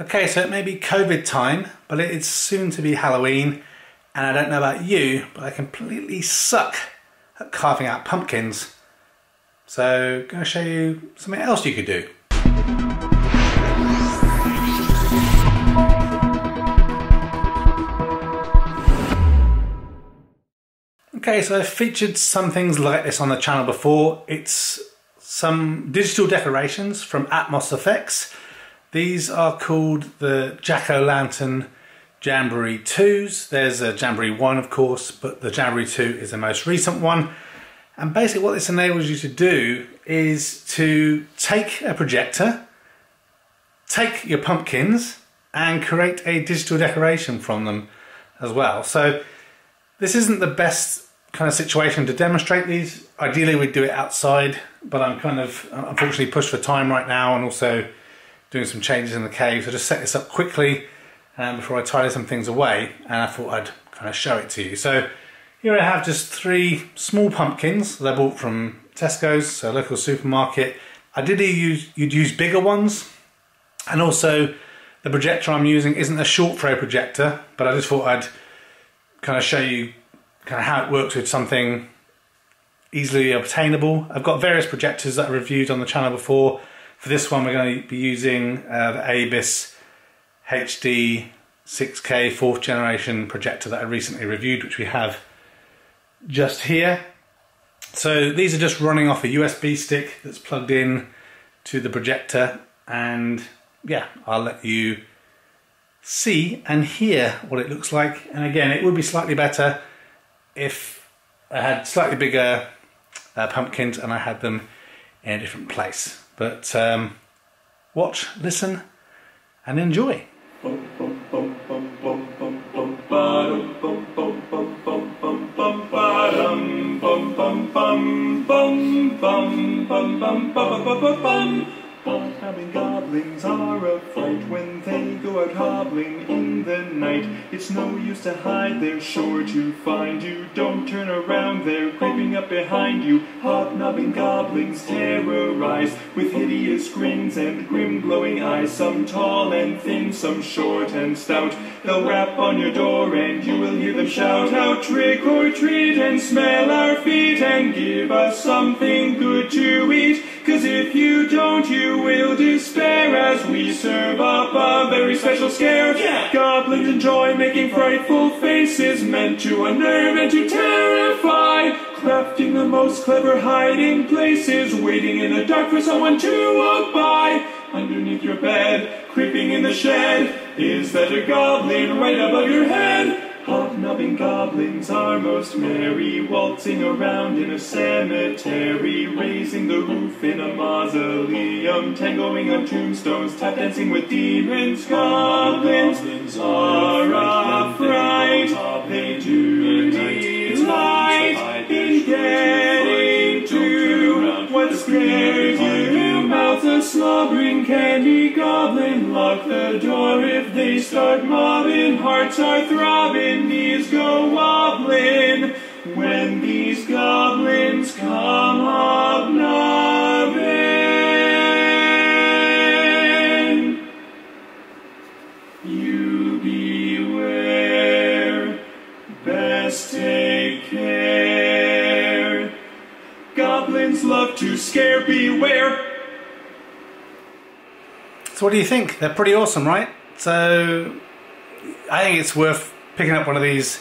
Okay, so it may be COVID time, but it's soon to be Halloween, and I don't know about you, but I completely suck at carving out pumpkins. So I'm gonna show you something else you could do. Okay, so I've featured some things like this on the channel before. It's some digital decorations from AtmosFX. These are called the Jack O Lantern Jamboree 2s. There's a Jamboree 1, of course, but the Jamboree 2 is the most recent one. And basically what this enables you to do is to take a projector, take your pumpkins, and create a digital decoration from them as well. So this isn't the best kind of situation to demonstrate these. Ideally we'd do it outside, but I'm kind of unfortunately pushed for time right now, and also doing some changes in the cave, so just set this up quickly before I tidy some things away, and I thought I'd kind of show it to you. So here I have just 3 small pumpkins that I bought from Tesco's, so local supermarket. Ideally you'd use bigger ones, and also the projector I'm using isn't a short throw projector, but I just thought I'd kind of show you kind of how it works with something easily obtainable. I've got various projectors that I reviewed on the channel before. For this one, we're going to be using the ABIS HD 6K 4th generation projector that I recently reviewed, which we have just here. So these are just running off a USB stick that's plugged in to the projector, and yeah, I'll let you see and hear what it looks like. And again, it would be slightly better if I had slightly bigger pumpkins and I had them in a different place. But watch, listen, and enjoy. Goblins are afraid when they go out hobbling in the night. It's no use to hide, they're sure to find you. Don't turn around, they're creeping up behind you. Hobnobbing goblins terrorize with hideous grins and grim glowing eyes. Some tall and thin, some short and stout. They'll rap on your door and you will hear them shout out, "Trick or treat, and smell our feet, and give us something good to eat. 'Cause if you don't, you will despair as we serve up a very special scare." Yeah. Goblins enjoy making frightful faces, meant to unnerve and to terrify. Crafting the most clever hiding places, waiting in the dark for someone to walk by. Underneath your bed, creeping in the shed, is that a goblin right above your head? Hobnobbing goblins are most merry, waltzing around in a cemetery, raising the roof in a mausoleum, tangoing on tombstones, tap dancing with demons. Goblins are a fright, they do delight in getting to what scares you. Mouth a slobbering candy goblin, lock the door if they start mobbing. Hearts are throbbing, knees go wobbling when these goblins come hobnobbing. You beware, best take care. Goblins love to scare, beware. So what do you think? They're pretty awesome, right? So I think it's worth picking up one of these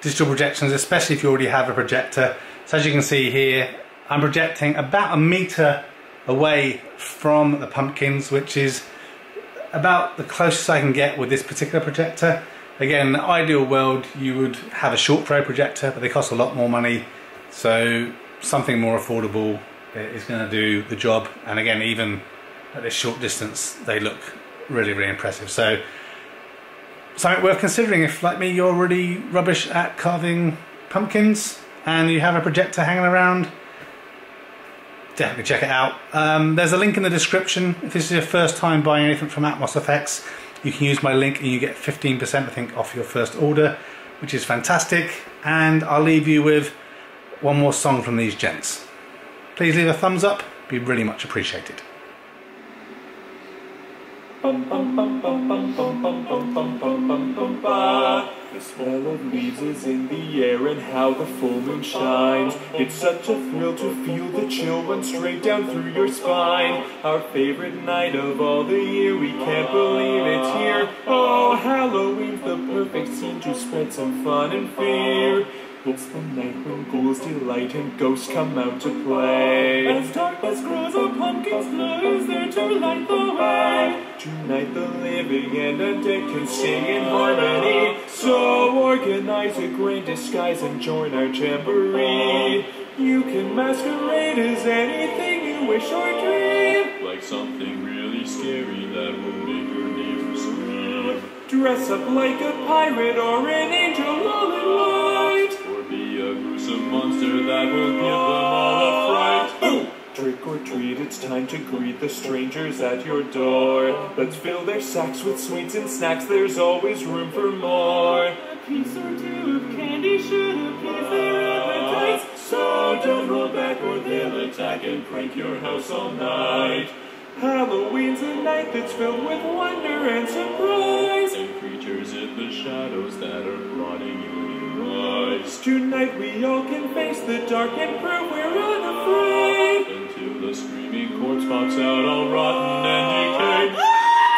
digital projections, especially if you already have a projector. So as you can see here, I'm projecting about 1 meter away from the pumpkins, which is about the closest I can get with this particular projector. Again, in the ideal world, you would have a short throw projector, but they cost a lot more money. So something more affordable is going to do the job. And again, even at this short distance, they look really, really impressive. So something worth considering if, like me, you're really rubbish at carving pumpkins and you have a projector hanging around. Definitely check it out. There's a link in the description. If this is your first time buying anything from AtmosFX, you can use my link and you get 15% I think off your first order, which is fantastic. And I'll leave you with one more song from these gents. Please leave a thumbs up, it'd be really much appreciated. The smell of leaves is in the air and how the full moon shines. It's such a thrill to feel the chill run straight down through your spine. Our favorite night of all the year, we can't believe it's here. Oh, Halloween's the perfect scene to spread some fun and fear. It's the night when ghouls delight and ghosts come out to play. As darkness grows, a pumpkin's glow is there to light the way. Tonight the living and the dead can sing in harmony. So organize a grand disguise and join our jamboree. You can masquerade as anything you wish or dream, like something really scary that will make your neighbors scream. Dress up like a pirate or an angel all in white, or be a gruesome monster that will give them all a fright. Boom! Trick or treat, it's time to greet the strangers at your door. Let's fill their sacks with sweets and snacks, there's always room for more. A piece or two of candy should appease their appetites. So don't roll back or they'll attack and prank your house all night. Halloween's a night that's filled with wonder and surprise, and creatures in the shadows that are blotting you in your eyes. Tonight we all can face the dark and prove we're unafraid. The screaming corpse pops out all rotten and decayed.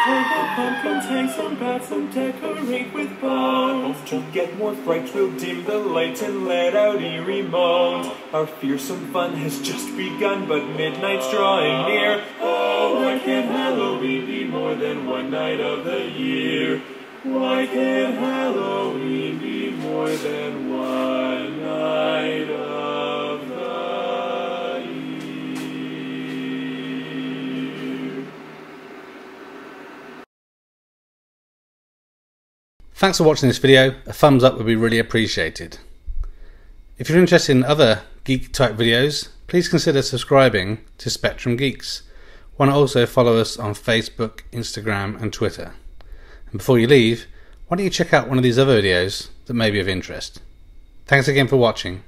Take the pumpkins, hang some bats, and decorate with bones. To get more fright, we'll dim the lights and let out eerie moans. Our fearsome fun has just begun, but midnight's drawing near. Oh, why can't Halloween be more than one night of the year? Why can't Halloween be more than one night of the year? Thanks for watching this video, a thumbs up would be really appreciated. If you're interested in other geek type videos, please consider subscribing to Spectrum Geeks. Why not also follow us on Facebook, Instagram and Twitter. And before you leave, why don't you check out one of these other videos that may be of interest. Thanks again for watching.